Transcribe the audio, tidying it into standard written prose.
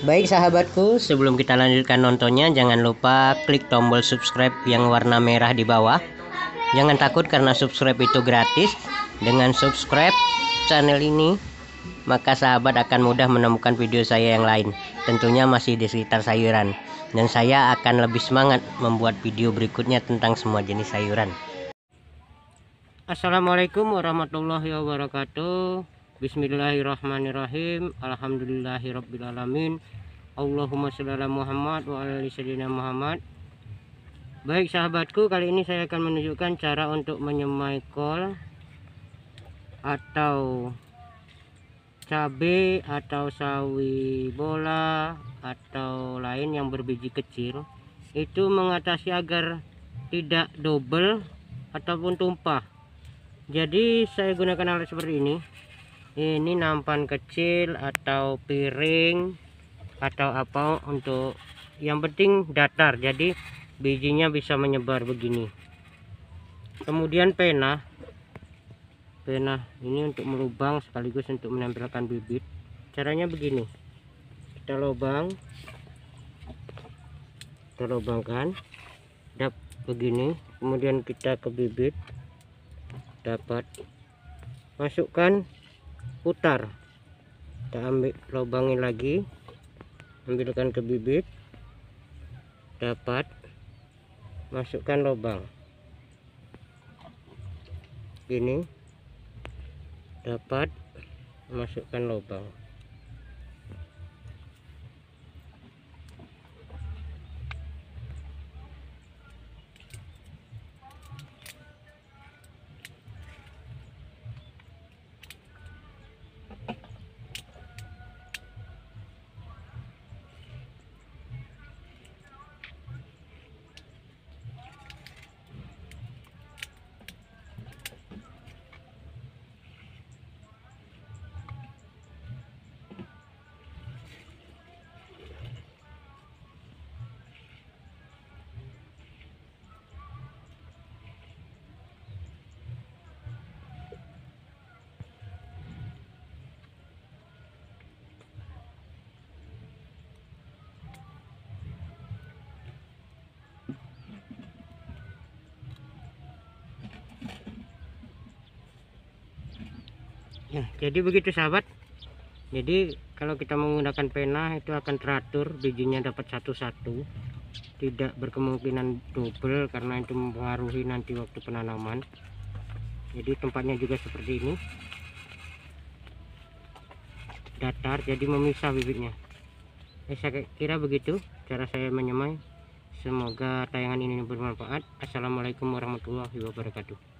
Baik sahabatku, sebelum kita lanjutkan nontonnya, jangan lupa klik tombol subscribe yang warna merah di bawah. Jangan takut karena subscribe itu gratis. Dengan subscribe channel ini, maka sahabat akan mudah menemukan video saya yang lain. Tentunya masih di sekitar sayuran. Dan saya akan lebih semangat membuat video berikutnya tentang semua jenis sayuran. Assalamualaikum warahmatullahi wabarakatuh. Bismillahirrahmanirrahim. Alhamdulillahirrabbilalamin. Allahumma sholli ala Muhammad wa ala ali sayyidina Muhammad. Baik sahabatku, kali ini saya akan menunjukkan cara untuk menyemai kol atau cabai atau sawi bola atau lain yang berbiji kecil itu mengatasi agar tidak double ataupun tumpah. Jadi saya gunakan alat seperti ini. Ini nampan kecil atau piring atau apa, untuk yang penting datar, jadi bijinya bisa menyebar begini. Kemudian pena ini untuk melubang sekaligus untuk menempelkan bibit. Caranya begini, kita lubangkan begini, kemudian kita ke bibit, dapat masukkan, putar, kita ambil, lubangin lagi, ambilkan ke bibit, dapat, masukkan lubang ini, dapat, masukkan lubang. Nah, jadi begitu sahabat. Jadi kalau kita menggunakan pena itu akan teratur, bijinya dapat satu-satu, tidak berkemungkinan double karena itu mempengaruhi nanti waktu penanaman. Jadi tempatnya juga seperti ini, datar, jadi memisah bibitnya. Saya kira begitu cara saya menyemai. Semoga tayangan ini bermanfaat. Assalamualaikum warahmatullahi wabarakatuh.